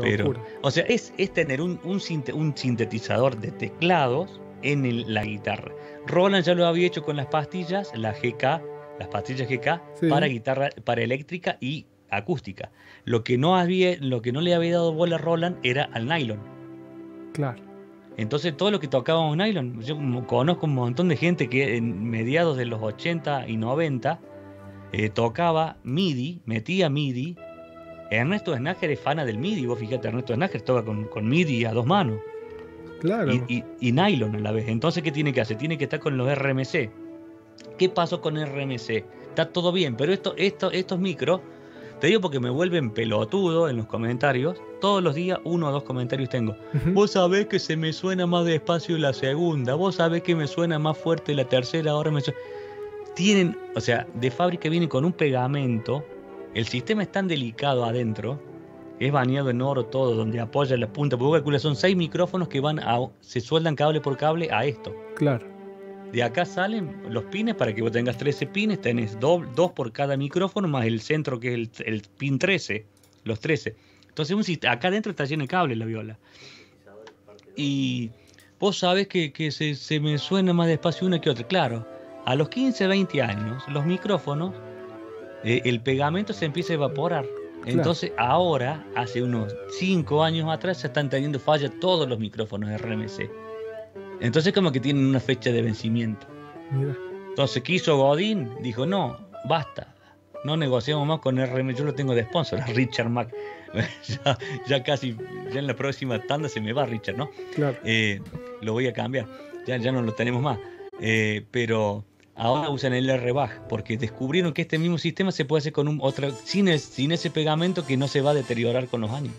Pero, o sea, es tener un sintetizador de teclados en la guitarra. Roland ya lo había hecho con las pastillas, la GK, las pastillas GK, sí, para guitarra, para eléctrica y acústica. Lo que no le había dado bola a Roland era al nylon. Claro. Entonces todo lo que tocábamos nylon, yo conozco un montón de gente que en mediados de los 80 y 90 tocaba MIDI, metía MIDI. Ernesto de es fana del MIDI, vos fíjate, Ernesto de toca con MIDI a dos manos. Claro. Y nylon a la vez. Entonces, ¿qué tiene que hacer? Tiene que estar con los RMC. ¿Qué pasó con RMC? Está todo bien, pero estos micros, te digo porque me vuelven pelotudo en los comentarios. Todos los días 1 o 2 comentarios tengo. Vos sabés que se me suena más despacio la segunda, vos sabés que me suena más fuerte la tercera, ahora me suena... Tienen, o sea, de fábrica vienen con un pegamento. El sistema es tan delicado adentro, es bañado en oro todo, donde apoya la punta. Porque calcula, son 6 micrófonos que van a, se sueldan cable por cable a esto. Claro. De acá salen los pines para que vos tengas 13 pines, tenés 2 por cada micrófono, más el centro que es el pin 13, los 13. Entonces acá adentro está lleno de cable la viola. Y vos sabés que se me suena más despacio una que otra. Claro, a los 15, 20 años, los micrófonos, el pegamento se empieza a evaporar. Entonces, claro, ahora, hace unos 5 años atrás, se están teniendo falla todos los micrófonos de RMC. Entonces, como que tienen una fecha de vencimiento. Mira. Entonces, ¿qué hizo Godín? Dijo, no, basta, no negociamos más con RMC. Yo lo tengo de sponsor, Richard Mack. ya en la próxima tanda se me va Richard, ¿no? Claro. Lo voy a cambiar, ya no lo tenemos más. Pero... ahora usan el RBAG porque descubrieron que este mismo sistema se puede hacer con sin ese pegamento que no se va a deteriorar con los años.